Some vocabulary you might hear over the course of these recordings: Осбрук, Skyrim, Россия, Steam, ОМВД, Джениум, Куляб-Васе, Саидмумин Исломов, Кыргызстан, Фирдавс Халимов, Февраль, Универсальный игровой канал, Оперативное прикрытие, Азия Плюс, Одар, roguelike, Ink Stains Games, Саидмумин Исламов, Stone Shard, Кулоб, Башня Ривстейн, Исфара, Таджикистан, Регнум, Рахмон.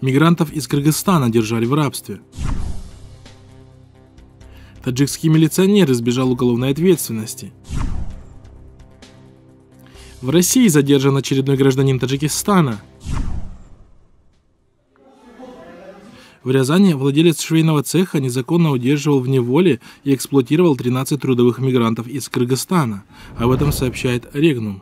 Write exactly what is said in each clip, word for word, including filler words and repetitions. Мигрантов из Кыргызстана держали в рабстве. Таджикский милиционер избежал уголовной ответственности. В России задержан очередной гражданин Таджикистана. В Рязани владелец швейного цеха незаконно удерживал в неволе и эксплуатировал тринадцать трудовых мигрантов из Кыргызстана. Об этом сообщает Регнум.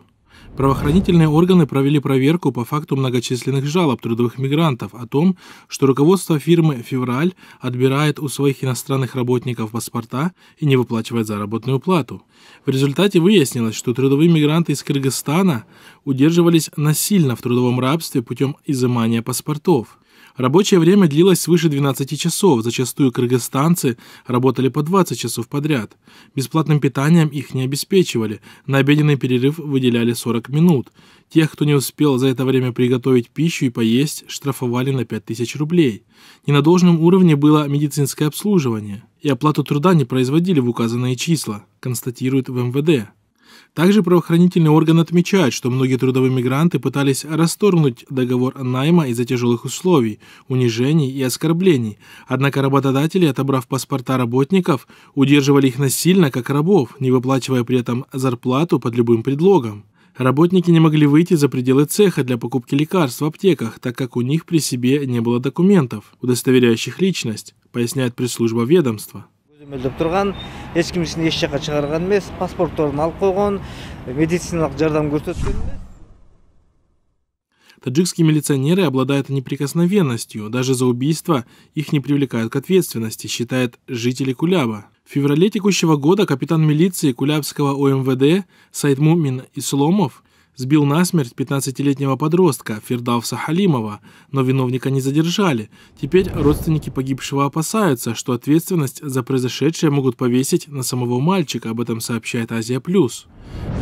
Правоохранительные органы провели проверку по факту многочисленных жалоб трудовых мигрантов о том, что руководство фирмы «Февраль» отбирает у своих иностранных работников паспорта и не выплачивает заработную плату. В результате выяснилось, что трудовые мигранты из Кыргызстана удерживались насильно в трудовом рабстве путем изымания паспортов. Рабочее время длилось свыше двенадцати часов, зачастую кыргызстанцы работали по двадцать часов подряд. Бесплатным питанием их не обеспечивали, на обеденный перерыв выделяли сорок минут. Тех, кто не успел за это время приготовить пищу и поесть, штрафовали на пять тысяч рублей. Не на должном уровне было медицинское обслуживание, и оплату труда не производили в указанные числа, констатируют в МВД. Также правоохранительные органы отмечают, что многие трудовые мигранты пытались расторгнуть договор найма из-за тяжелых условий, унижений и оскорблений. Однако работодатели, отобрав паспорта работников, удерживали их насильно, как рабов, не выплачивая при этом зарплату под любым предлогом. Работники не могли выйти за пределы цеха для покупки лекарств в аптеках, так как у них при себе не было документов, удостоверяющих личность, поясняет пресс-служба ведомства. Таджикские милиционеры обладают неприкосновенностью, даже за убийство их не привлекают к ответственности, считают жители Куляба. В феврале текущего года капитан милиции Кулябского ОМВД Саидмумин Исломов сбил насмерть пятнадцатилетнего подростка Фирдавса Халимова, но виновника не задержали. Теперь родственники погибшего опасаются, что ответственность за произошедшее могут повесить на самого мальчика, об этом сообщает Азия Плюс.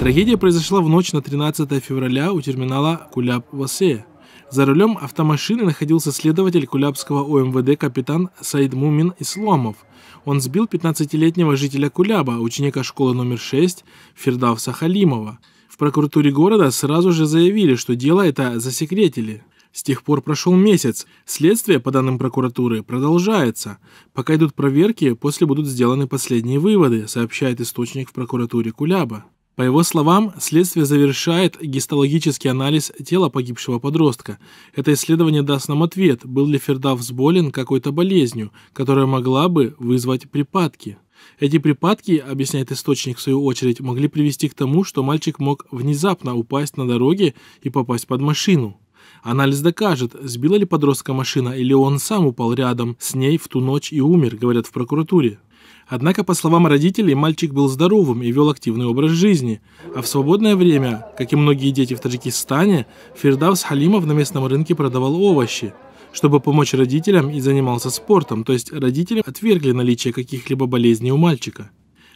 Трагедия произошла в ночь на тринадцатое февраля у терминала Куляб-Васе. За рулем автомашины находился следователь Кулябского ОМВД капитан Саидмумин Исломов. Он сбил пятнадцатилетнего жителя Куляба, ученика школы номер шесть Фирдавса Халимова. В прокуратуре города сразу же заявили, что дело это засекретили. С тех пор прошел месяц. Следствие, по данным прокуратуры, продолжается. Пока идут проверки, после будут сделаны последние выводы, сообщает источник в прокуратуре Куляба. По его словам, следствие завершает гистологический анализ тела погибшего подростка. Это исследование даст нам ответ, был ли Фирдавс болен какой-то болезнью, которая могла бы вызвать припадки. Эти припадки, объясняет источник в свою очередь, могли привести к тому, что мальчик мог внезапно упасть на дороге и попасть под машину. Анализ докажет, сбила ли подростка машина или он сам упал рядом с ней в ту ночь и умер, говорят в прокуратуре. Однако, по словам родителей, мальчик был здоровым и вел активный образ жизни. А в свободное время, как и многие дети в Таджикистане, Фирдавс Халимов на местном рынке продавал овощи, чтобы помочь родителям, и занимался спортом, то есть родители отвергли наличие каких-либо болезней у мальчика.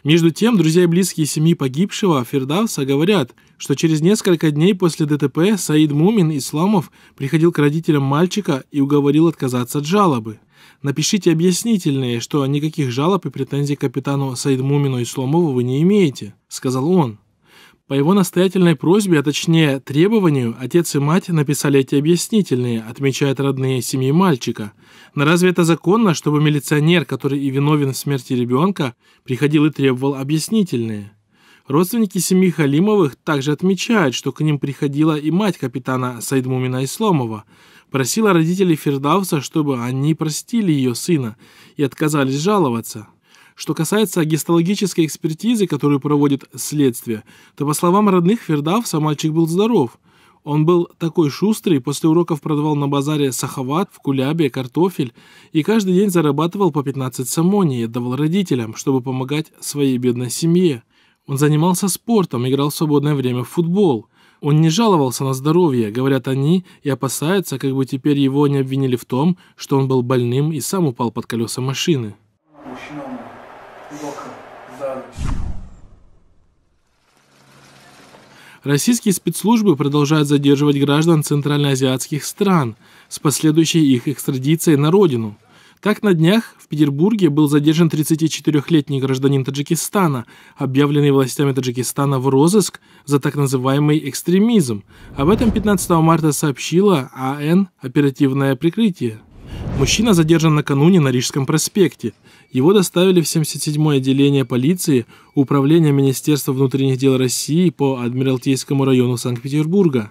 Между тем, друзья и близкие семьи погибшего Фирдавса говорят, что через несколько дней после ДТП Саидмумин Исламов приходил к родителям мальчика и уговорил отказаться от жалобы. Напишите объяснительные, что никаких жалоб и претензий к капитану Саидмумину Исламову вы не имеете, сказал он. По его настоятельной просьбе, а точнее требованию, отец и мать написали эти объяснительные, отмечают родные семьи мальчика. Но разве это законно, чтобы милиционер, который и виновен в смерти ребенка, приходил и требовал объяснительные? Родственники семьи Халимовых также отмечают, что к ним приходила и мать капитана Саидмумина Исламова, просила родителей Фирдавса, чтобы они простили ее сына и отказались жаловаться. Что касается гистологической экспертизы, которую проводит следствие, то, по словам родных Фирдавса, мальчик был здоров. Он был такой шустрый, после уроков продавал на базаре сахават, в Кулябе картофель и каждый день зарабатывал по пятнадцать самони и отдавал родителям, чтобы помогать своей бедной семье. Он занимался спортом, играл в свободное время в футбол. Он не жаловался на здоровье, говорят они, и опасаются, как бы теперь его не обвинили в том, что он был больным и сам упал под колеса машины. Российские спецслужбы продолжают задерживать граждан центральноазиатских стран с последующей их экстрадицией на родину. Так, на днях в Петербурге был задержан тридцатичетырёхлетний гражданин Таджикистана, объявленный властями Таджикистана в розыск за так называемый экстремизм. Об этом пятнадцатого марта сообщила АН «Оперативное прикрытие». Мужчина задержан накануне на Рижском проспекте. Его доставили в семьдесят седьмое отделение полиции Управления Министерства внутренних дел России по Адмиралтейскому району Санкт-Петербурга.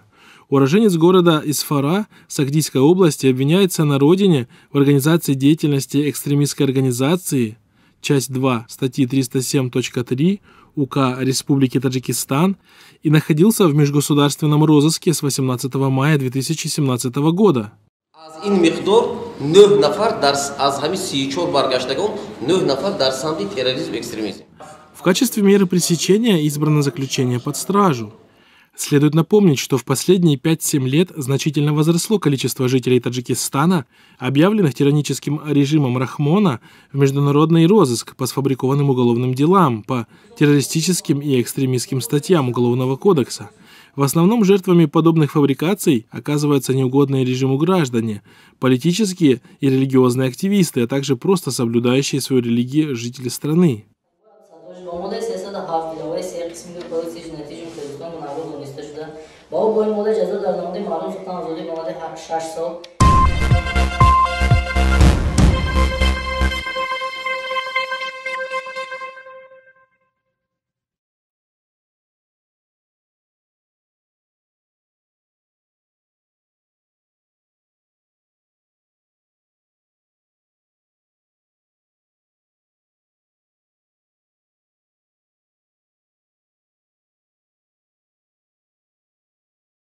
Уроженец города Исфара Сагдийской области обвиняется на родине в организации деятельности экстремистской организации, часть два статьи триста семь точка три УК Республики Таджикистан, и находился в межгосударственном розыске с восемнадцатого мая две тысячи семнадцатого года. В качестве меры пресечения избрано заключение под стражу. Следует напомнить, что в последние пять-семь лет значительно возросло количество жителей Таджикистана, объявленных тираническим режимом Рахмона в международный розыск по сфабрикованным уголовным делам, по террористическим и экстремистским статьям Уголовного кодекса. В основном жертвами подобных фабрикаций оказываются неугодные режиму граждане, политические и религиозные активисты, а также просто соблюдающие свою религию жители страны. Баобой молодец, а то давно не морозил, там золи молодец, шашсо.